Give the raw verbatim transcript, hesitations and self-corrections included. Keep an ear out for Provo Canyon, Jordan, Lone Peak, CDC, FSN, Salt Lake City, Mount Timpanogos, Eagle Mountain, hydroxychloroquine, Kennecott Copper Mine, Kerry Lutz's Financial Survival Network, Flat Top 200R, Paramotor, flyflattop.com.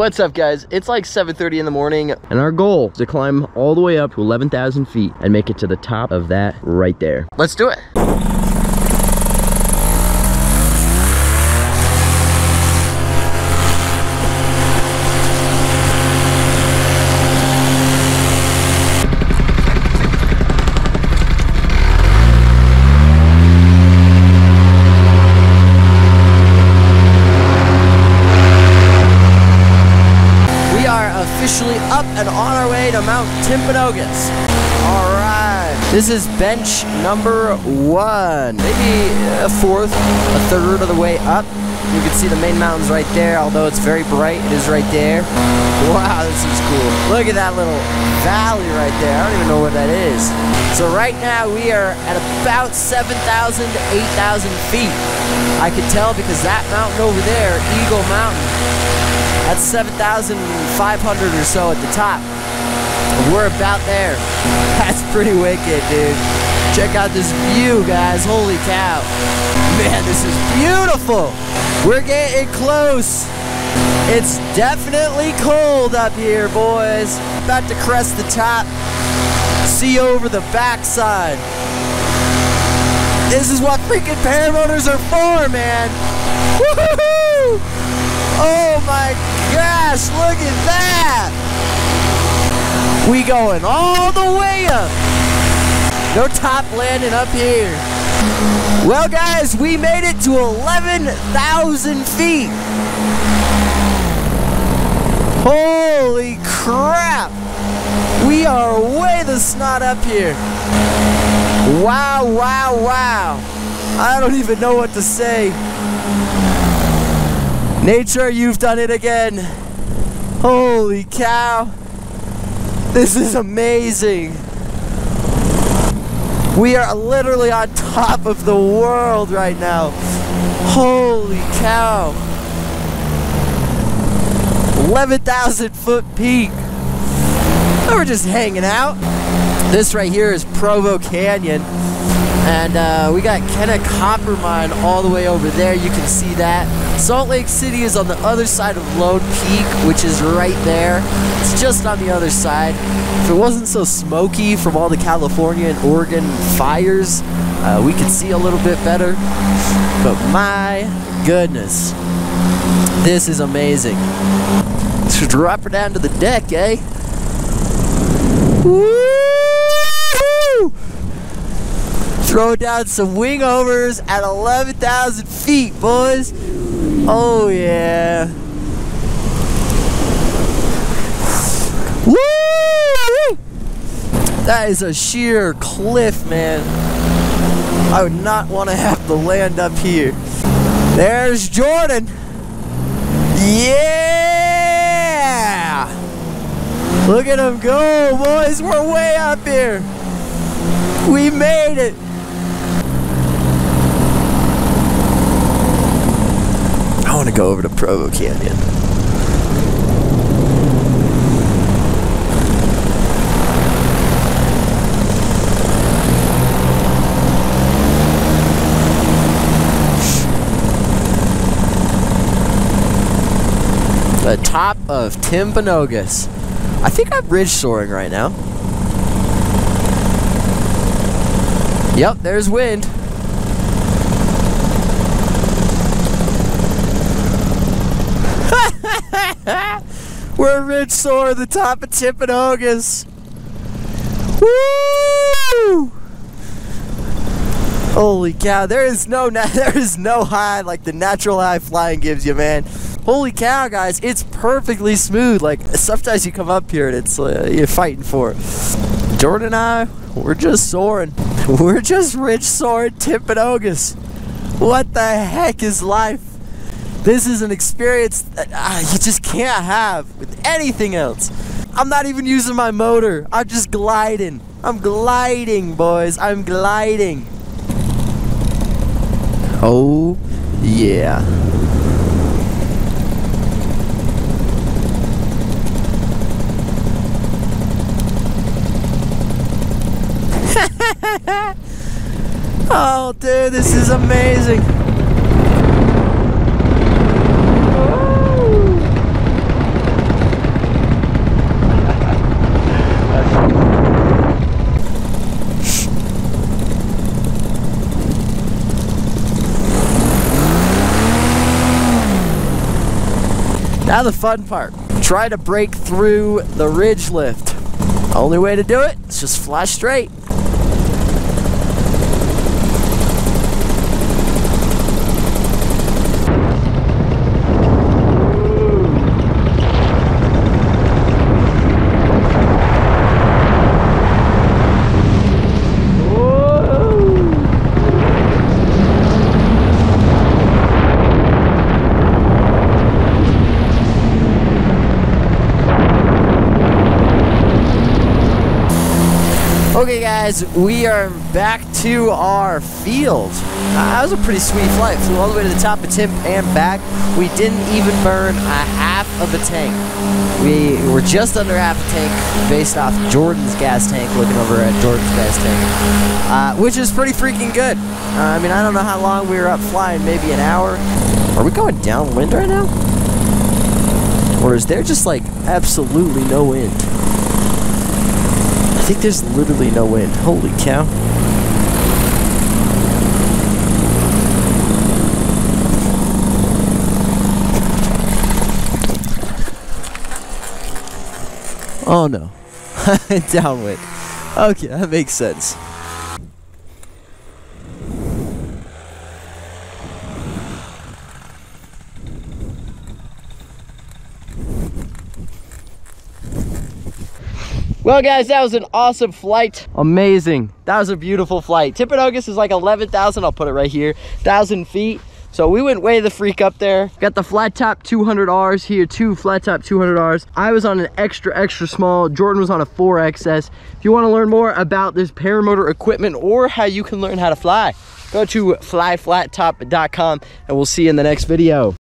what's up, guys? It's like seven thirty in the morning, and our goal is to climb all the way up to eleven thousand feet and make it to the top of that right there. Let's do it. Up and on our way to Mount Timpanogos. All right, this is bench number one, maybe a fourth, a third of the way up. You can see the main mountains right there, although it's very bright, it is right there. Wow, this is cool. Look at that little valley right there. I don't even know what that is. So right now we are at about seven thousand to eight thousand feet. I can tell because that mountain over there, Eagle Mountain, that's seven thousand five hundred or so at the top. We're about there. That's pretty wicked, dude. Check out this view, guys. Holy cow. Man, this is beautiful. We're getting close. It's definitely cold up here, boys. About to crest the top. See over the backside. This is what freaking paramotors are for, man. Woo-hoo-hoo! Oh my gosh, look at that! We going all the way up! No top landing up here. Well guys, we made it to eleven thousand feet! Holy crap! We are way the snot up here! Wow, wow, wow! I don't even know what to say. Nature, you've done it again. Holy cow. This is amazing. We are literally on top of the world right now. Holy cow. eleven thousand foot peak. We're just hanging out. This right here is Provo Canyon. And uh, we got Kennecott Copper Mine all the way over there. You can see that. Salt Lake City is on the other side of Lone Peak, which is right there. It's just on the other side. If it wasn't so smoky from all the California and Oregon fires, uh, we could see a little bit better. But my goodness, this is amazing. Let's drop her down to the deck, eh? Woo-hoo! Throw down some wingovers at eleven thousand feet, boys. Oh yeah. Woo! That is a sheer cliff, man. I would not want to have to land up here. There's Jordan. Yeah! Look at him go, boys. We're way up here. We made it. I want to go over to Provo Canyon. The top of Timpanogos. I think I'm ridge soaring right now. Yep, there's wind. We're ridge soaring the top of Timpanogos. Woo! Holy cow! There is no there is no high like the natural high flying gives you, man. Holy cow, guys! It's perfectly smooth. Like sometimes you come up here and it's uh, you're fighting for it. Jordan and I, we're just soaring. We're just ridge soaring Timpanogos. What the heck is life? This is an experience that uh, you just can't have with anything else. I'm not even using my motor. I'm just gliding. I'm gliding, boys. I'm gliding. Oh, yeah. Oh, dude, this is amazing. Now the fun part, try to break through the ridge lift. Only way to do it is just fly straight. Okay guys, we are back to our field. Uh, that was a pretty sweet flight. Flew all the way to the top of Timp and back. We didn't even burn a half of a tank. We were just under half a tank based off Jordan's gas tank, looking over at Jordan's gas tank, uh, which is pretty freaking good. Uh, I mean, I don't know how long we were up flying, maybe an hour. Are we going downwind right now? Or is there just like absolutely no wind? I think there's literally no wind. Holy cow. Oh no. Downwind. Okay, that makes sense. Well guys, that was an awesome flight. Amazing. That was a beautiful flight. Timpanogos is like eleven thousand, I'll put it right here, thousand feet. So we went way the freak up there. Got the Flat Top two hundred Rs here, two Flat Top two hundred Rs. I was on an extra, extra small. Jordan was on a four X S. If you want to learn more about this paramotor equipment or how you can learn how to fly, go to fly flat top dot com and we'll see you in the next video.